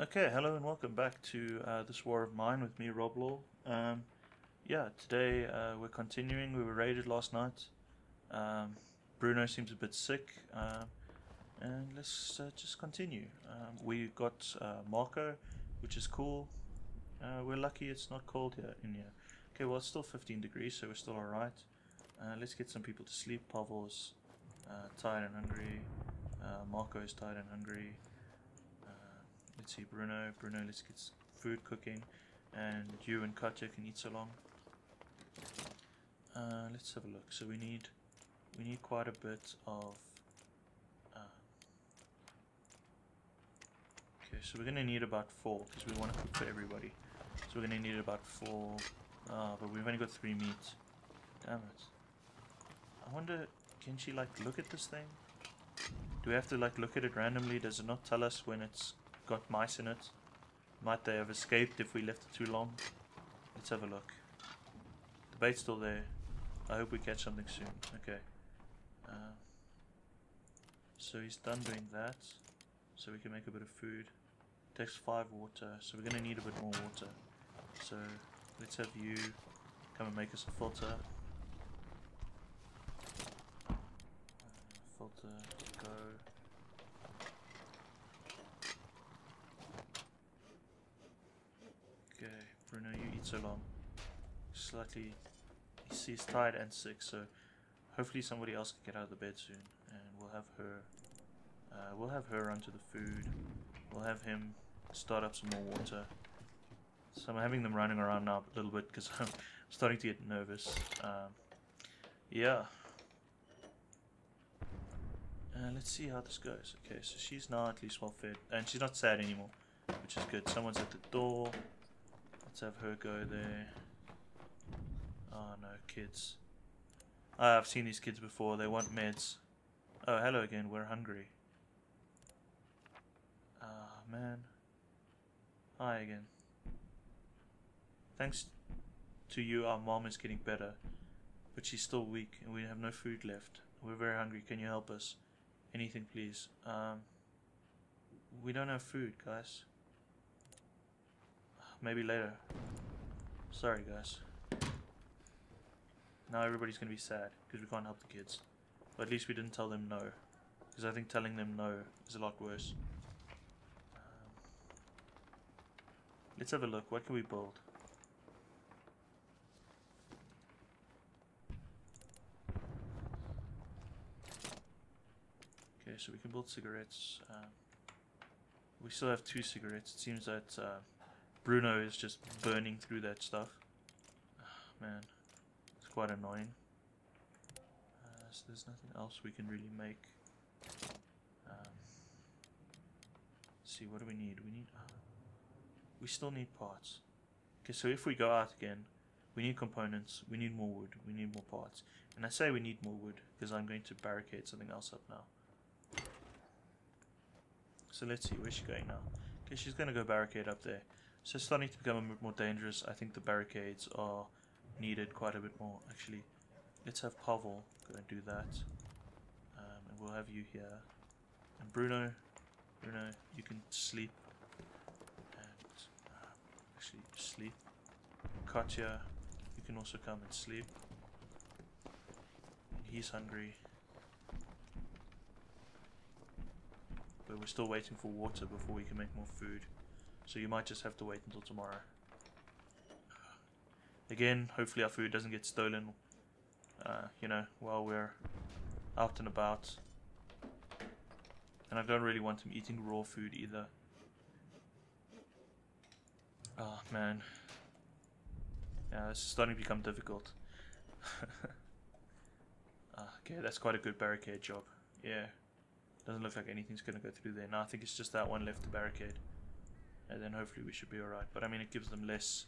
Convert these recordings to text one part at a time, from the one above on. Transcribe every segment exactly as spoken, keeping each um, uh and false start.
Okay, hello and welcome back to uh, This War of Mine with me, Rob Law. Um, yeah, today uh, we're continuing. We were raided last night. Um, Bruno seems a bit sick, uh, and let's uh, just continue. Um, we got uh, Marco, which is cool. Uh, we're lucky it's not cold here in here. Okay, well it's still fifteen degrees, so we're still alright. Uh, let's get some people to sleep. Pavel's uh, tired and hungry. Uh, Marco is tired and hungry. Let's see, Bruno, Bruno, let's get food cooking, and you and Katya can eat so long. Uh, let's have a look. So we need, we need quite a bit of. Uh, okay, so we're gonna need about four because we want to cook for everybody. So we're gonna need about four, uh, but we've only got three meats. Damn it! I wonder, can she like look at this thing? Do we have to like look at it randomly? Does it not tell us when it's got mice in it? Might they have escaped if we left it too long? Let's have a look. The bait's still there. I hope we catch something soon. Okay. Uh, so he's done doing that. So we can make a bit of food. It takes five water. So we're going to need a bit more water. So let's have you come and make us a filter. Uh, filter, go. Okay, Bruno, you eat so long. Slightly, he's tired and sick, so hopefully somebody else can get out of the bed soon, and we'll have her. Uh, we'll have her run to the food. We'll have him start up some more water. So I'm having them running around now a little bit because I'm starting to get nervous. Um, yeah. Uh, let's see how this goes. Okay, so she's now at least well fed, and she's not sad anymore, which is good. Someone's at the door. Let's have her go there. Oh no, kids. Ah, I've seen these kids before. They want meds. Oh, hello again. We're hungry. Ah, oh, man. Hi again. Thanks to you, our mom is getting better. But she's still weak and we have no food left. We're very hungry. Can you help us? Anything, please. Um, we don't have food, guys. Maybe later. Sorry, guys. Now everybody's going to be sad because we can't help the kids. But at least we didn't tell them no, because I think telling them no is a lot worse. Um, let's have a look. What can we build? Okay, so we can build cigarettes. Um, we still have two cigarettes. It seems that... Uh, Bruno is just burning through that stuff. Oh, man, it's quite annoying. Uh, so there's nothing else we can really make. Um, let's see, what do we need? We need. Uh, we still need parts. Okay, so if we go out again, we need components. We need more wood. We need more parts. And I say we need more wood because I'm going to barricade something else up now. So let's see, where's she going now? Okay, she's going to go barricade up there. So it's starting to become a bit more dangerous. I think the barricades are needed quite a bit more. Actually, let's have Pavel go and do that. Um, and we'll have you here. And Bruno, Bruno, you can sleep. And uh, actually, sleep. Katya, you can also come and sleep. And he's hungry. But we're still waiting for water before we can make more food. So you might just have to wait until tomorrow. Again, hopefully our food doesn't get stolen, uh, you know, while we're out and about. And I don't really want them eating raw food either. Oh, man. Yeah, this is starting to become difficult. uh, okay, that's quite a good barricade job. Yeah. Doesn't look like anything's going to go through there. No, I think it's just that one left to barricade. And then hopefully we should be alright. But I mean, it gives them less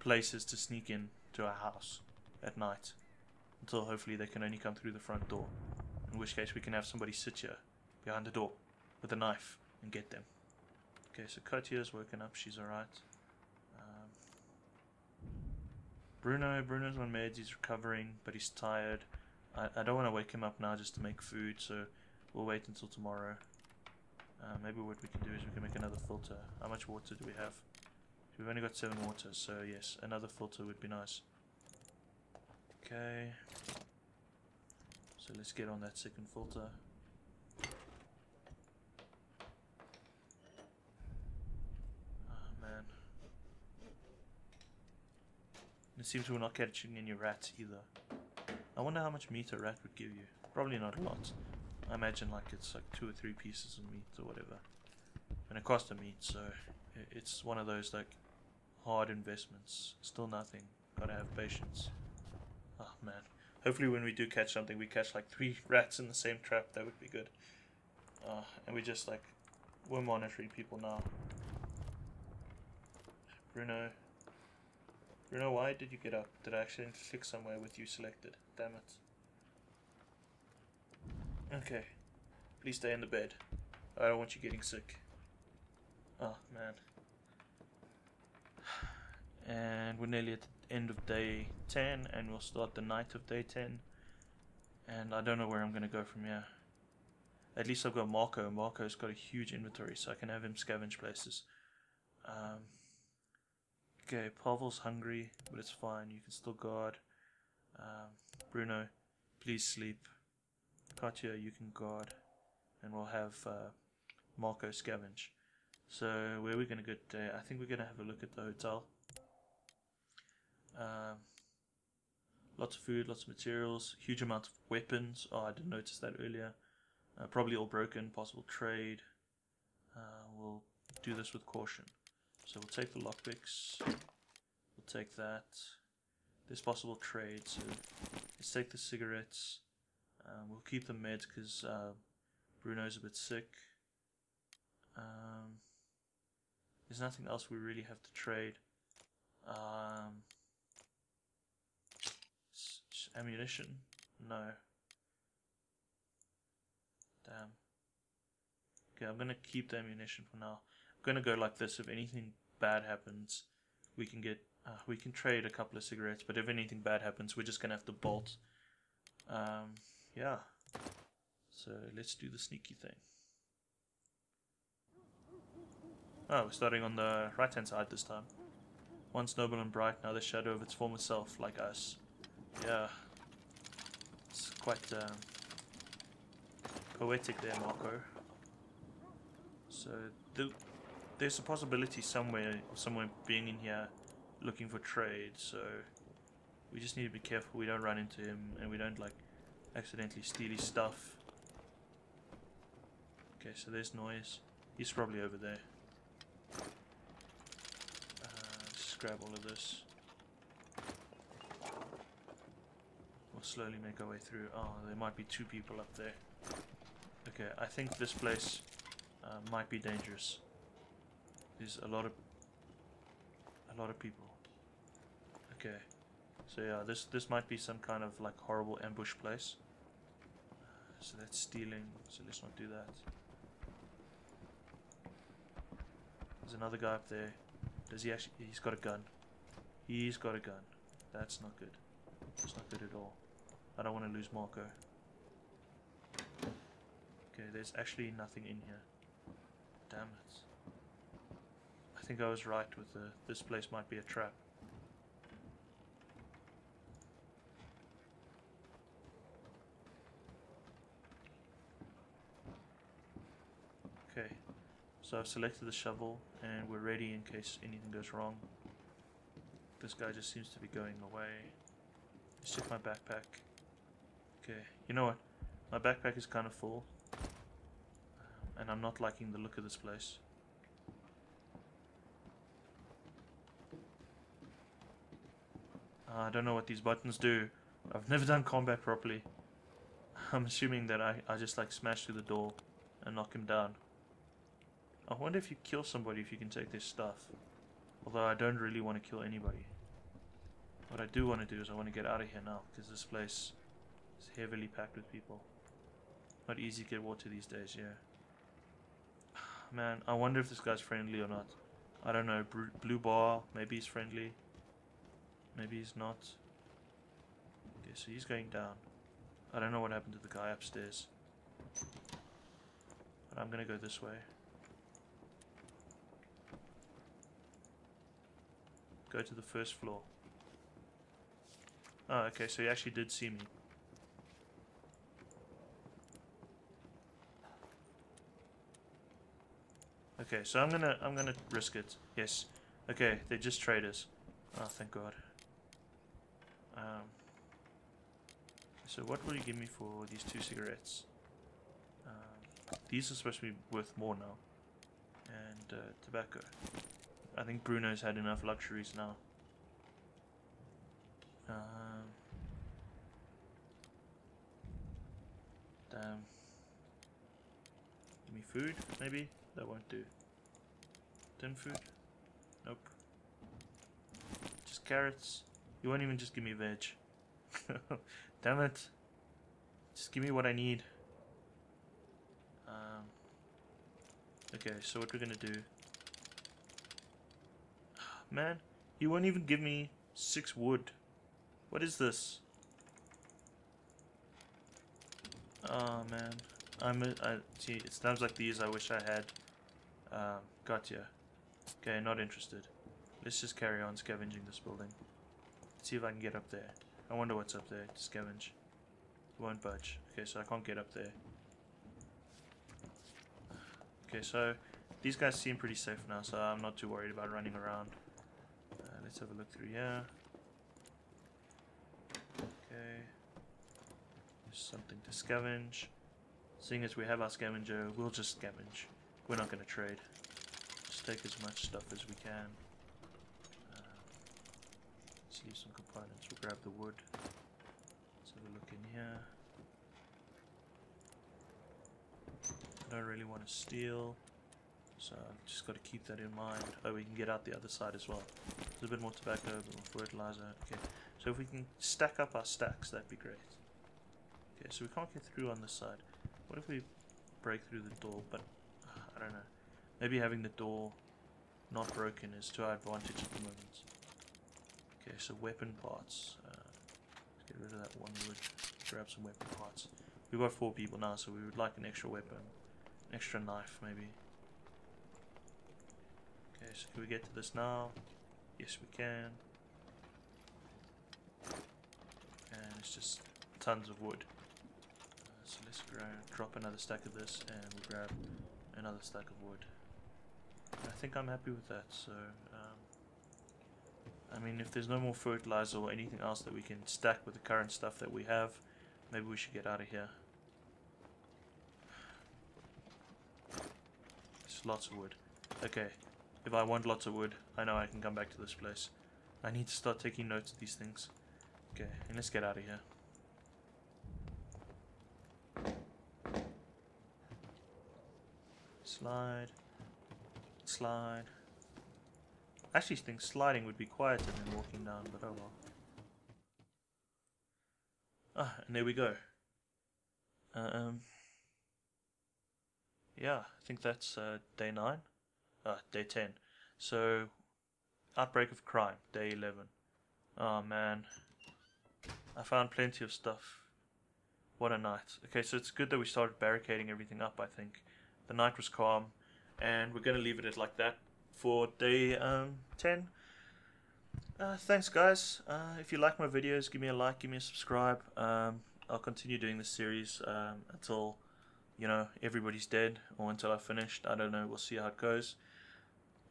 places to sneak in to our house at night. Until hopefully they can only come through the front door. In which case we can have somebody sit here behind the door with a knife and get them. Okay, so Katya's woken up. She's alright. Um, Bruno, Bruno's on meds. He's recovering, but he's tired. I, I don't want to wake him up now just to make food. So we'll wait until tomorrow. Uh, maybe what we can do is we can make another filter. How much water do we have? We've only got seven water, so yes, another filter would be nice. Okay. So let's get on that second filter. Oh man. It seems we're not catching any rats either. I wonder how much meat a rat would give you. Probably not a lot. I imagine like it's like two or three pieces of meat or whatever. And it costs a meat, so it's one of those like hard investments. Still nothing. Gotta have patience. Oh man. Hopefully when we do catch something, we catch like three rats in the same trap. That would be good. Uh, and we just like, we're monitoring people now. Bruno. Bruno, why did you get up? Did I actually click somewhere with you selected? Damn it. Okay. Please stay in the bed. I don't want you getting sick. Oh man. And we're nearly at the end of day ten, and we'll start the night of day ten. And I don't know where I'm going to go from here. At least I've got Marco. Marco's got a huge inventory, so I can have him scavenge places. Um, okay, Pavel's hungry, but it's fine. You can still guard. Um, Bruno, please sleep. Katya, you can guard. And we'll have uh, Marco scavenge. So, where are we going to go today? I think we're going to have a look at the hotel. Um, lots of food, lots of materials, huge amount of weapons. Oh, I didn't notice that earlier. Uh, probably all broken, possible trade. Uh, we'll do this with caution. So, we'll take the lockpicks. We'll take that. There's possible trade, so let's take the cigarettes. Uh, we'll keep the meds because uh, Bruno's a bit sick. Um... There's nothing else we really have to trade. Um, ammunition? No. Damn. Okay, I'm gonna keep the ammunition for now. I'm gonna go like this. If anything bad happens, we can get uh, we can trade a couple of cigarettes. But if anything bad happens, we're just gonna have to bolt. Um, yeah. So let's do the sneaky thing. Oh, we're starting on the right-hand side this time. Once noble and bright, now the shadow of its former self, like us. Yeah. It's quite um, poetic there, Marco. So, the, there's a possibility somewhere, someone being in here looking for trade, so we just need to be careful we don't run into him and we don't, like, accidentally steal his stuff. Okay, so there's noise. He's probably over there. Grab all of this. We'll slowly make our way through. Oh, there might be two people up there. Okay, I think this place uh, might be dangerous. There's a lot of a lot of people. Okay, so yeah, this this might be some kind of like horrible ambush place. Uh, so that's stealing. So let's not do that. There's another guy up there. Does he actually? He's got a gun. He's got a gun. That's not good. That's not good at all. I don't want to lose Marco. Okay, there's actually nothing in here. Damn it. I think I was right with the. This place might be a trap. Okay. So I've selected the shovel, and we're ready in case anything goes wrong. This guy just seems to be going away. Let's check my backpack. Okay, you know what? My backpack is kind of full. And I'm not liking the look of this place. Uh, I don't know what these buttons do. I've never done combat properly. I'm assuming that I, I just like smash through the door and knock him down. I wonder if you kill somebody if you can take their stuff. Although I don't really want to kill anybody. What I do want to do is I want to get out of here now, because this place is heavily packed with people. Not easy to get water these days, yeah. Man, I wonder if this guy's friendly or not. I don't know, Blue Bar, maybe he's friendly. Maybe he's not. Okay, so he's going down. I don't know what happened to the guy upstairs. But I'm going to go this way. Go to the first floor. Oh, okay, so he actually did see me. Okay, so I'm gonna I'm gonna risk it. Yes. Okay, they're just traders. Oh, thank God. Um. So what will you give me for these two cigarettes? Um, these are supposed to be worth more now. And uh, tobacco. I think Bruno's had enough luxuries now. Um. Damn. Give me food, maybe. That won't do. Tin food? Nope. Just carrots. You won't even just give me veg. Damn it. Just give me what I need. Um, okay, so what we're gonna do... Man, you won't even give me six wood. What is this? Oh man. I'm a, I, see, it sounds like these I wish I had. Um, gotcha. Okay, not interested. Let's just carry on scavenging this building. See if I can get up there. I wonder what's up there to scavenge. It won't budge. Okay, so I can't get up there. Okay, so these guys seem pretty safe now, so I'm not too worried about running around. Uh, let's have a look through here. Okay. There's something to scavenge. Seeing as we have our scavenger, we'll just scavenge. We're not going to trade. Just take as much stuff as we can. Uh, let's leave some components. We'll grab the wood. Let's have a look in here. I don't really want to steal, so I've just got to keep that in mind. Oh, we can get out the other side as well. There's a bit more tobacco, a bit more fertilizer. Okay, so if we can stack up our stacks, that'd be great. Okay, so we can't get through on this side. What if we break through the door, but uh, I don't know. Maybe having the door not broken is to our advantage at the moment. Okay, so weapon parts. Uh, let's get rid of that one wood. Grab some weapon parts. We've got four people now, so we would like an extra weapon. An extra knife, maybe. Okay, so can we get to this now? Yes, we can. And it's just tons of wood. So let's drop another stack of this and we'll grab another stack of wood. I think I'm happy with that, so... Um, I mean, if there's no more fertilizer or anything else that we can stack with the current stuff that we have, maybe we should get out of here. There's lots of wood. Okay, if I want lots of wood, I know I can come back to this place. I need to start taking notes of these things. Okay, and let's get out of here. Slide, slide. I actually think sliding would be quieter than walking down, but oh well. Ah, and there we go. Uh, um, yeah, I think that's uh, day nine, uh, day ten. So, outbreak of crime, day eleven. Oh man, I found plenty of stuff. What a night. Okay, so it's good that we started barricading everything up, I think. The night was calm, and we're going to leave it at like that for day um, ten. Uh, thanks, guys. Uh, if you like my videos, give me a like, give me a subscribe. Um, I'll continue doing this series um, until, you know, everybody's dead, or until I've finished. I don't know. We'll see how it goes.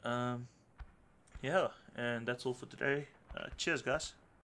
Um, yeah, and that's all for today. Uh, cheers, guys.